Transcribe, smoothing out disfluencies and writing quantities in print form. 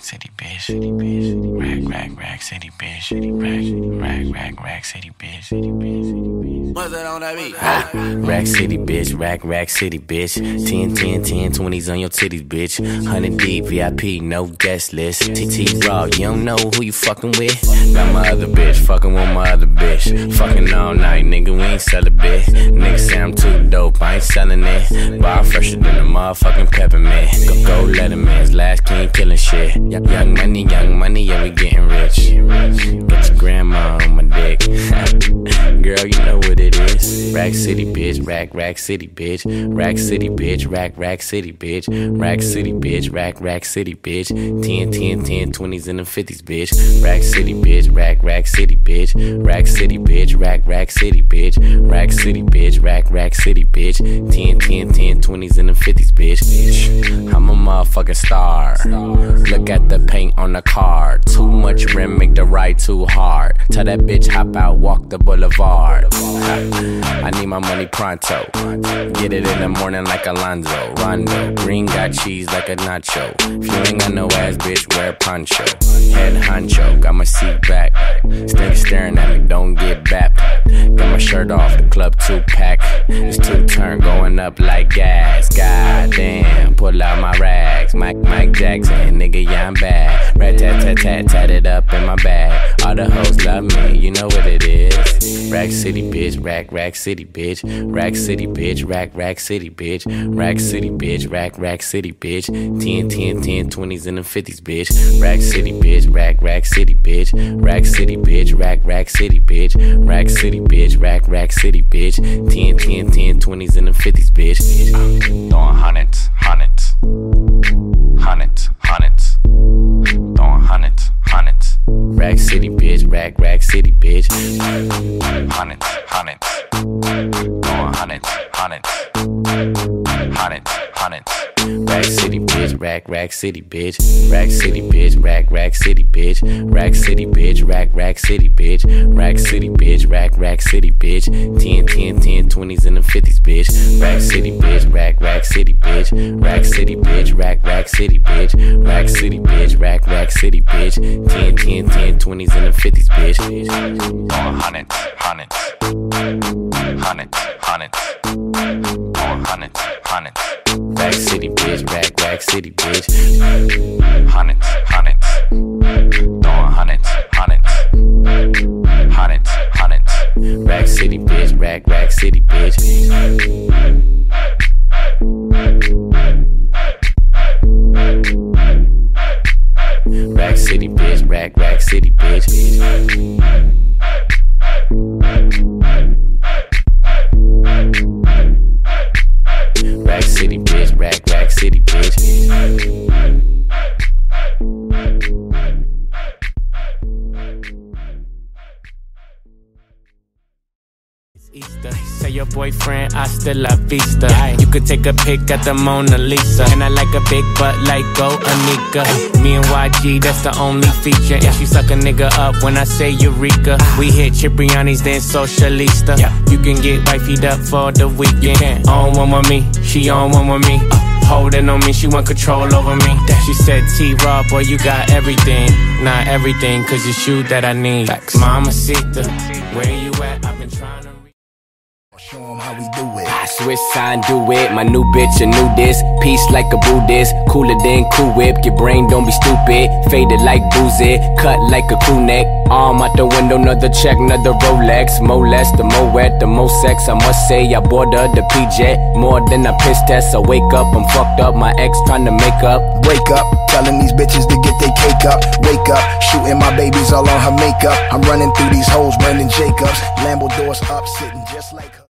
Rack City, bitch. Rack City, bitch. Rack City, bitch. What's that on that beat? Rack City, bitch. Rack City, bitch. 10, 20s on your titties, bitch. 100 D, VIP, no guest list. TT Raw, you don't know who you fucking with. Got my other bitch, fucking with my other bitch. Fucking all night, nigga, we ain't sell a bitch. Nigga say I'm too dope, I ain't selling it. Bar fresher than a motherfucking peppermint. Go let a man's last king killing shit. Young money, yeah, we getting rich. Get your grandma on my dick. Girl, you know what it is. Rack City, bitch. Rack City, bitch. Rack City, bitch. Rack City, bitch. Rack City, bitch. Rack City, bitch. 10, 20s and the 50s, bitch. Rack City, bitch. Rack City, bitch. Rack City, bitch. Rack City, bitch. Rack City, bitch. Rack City, bitch. 10, 20s and the 50s, bitch. I'm a motherfucking star. Look at the paint on the car. Too much rim, make the ride too hard. Tell that bitch hop out, walk the boulevard. I need my money pronto. Get it in the morning like Alonzo. Rondo, green got cheese like a nacho. If you ain't got no ass, bitch, wear a poncho. Head honcho, got my seat back. Stink staring at me, don't get bapped. Got my shirt off, the club 2-pack. It's 2-turn going up like gas. God damn, pull out my rags. Mike Jackson, nigga, yeah, I'm bad. Rat-tat-tat-tat, tat it up in my bag. All the hoes love me, you know what it is. Rack City, bitch. Rack City, bitch. Rack City, bitch. Rack City, bitch. Rack City, bitch. Rack City, bitch. 10, 20s and the 50s, bitch. Rack City, bitch. Rack City, bitch. Rack City, bitch. Rack City, bitch. Rack City, bitch. Rack City, bitch. 10, 20s and the 50s, bitch. I'm throwing hundreds. Throwing hundreds. Rack City, bitch. Rack City, bitch. Hundreds. Rack City, bitch. Rack City, bitch. Rack City, bitch. Rack City, bitch. Rack City, bitch. Rack City, bitch. Rack City, bitch. Rack City, bitch. 10, 20s and the 50s, bitch. Rack City, bitch. Rack City, bitch. Rack City, bitch. Rack City, bitch. Rack City, bitch. Rack City, bitch. 10, 20s and the 50s, bitch. Hundreds. Rack City, bitch. Rack City, bitch. Hundreds. Throwing hundreds. Rack City, bitch. Rack City, bitch. Rack City, bitch. Rack City, bitch. Rack City, bitch. Rack City, bitch. Easter. Say your boyfriend, hasta la vista. You could take a pic at the Mona Lisa. And I like a big butt like Go Anika. Me and YG, that's the only feature. And she suck a nigga up when I say Eureka. We hit Cipriani's, then Socialista. You can get wifeyed up for the weekend. On one with me, she on one with me. Holding on me, she want control over me. She said, T-Raw, boy, you got everything. Not everything, cause it's you that I need. Mamacita, where you at? I've been trying to. Show 'em how we do it. I switch sign, do it. My new bitch, a new disc. Peace like a Buddhist. Cooler than Cool Whip. Your brain don't be stupid. Faded like boozy. Cut like a crew neck. Arm out the window, another check, another Rolex. More less, the more wet, the more sex. I must say, I bought her the PJ. More than a piss test. I wake up, I'm fucked up. My ex trying to make up. Wake up, telling these bitches to get their cake up. Wake up, shooting my babies all on her makeup. I'm running through these hoes, running Jacobs. Lambo doors up, sitting just like her.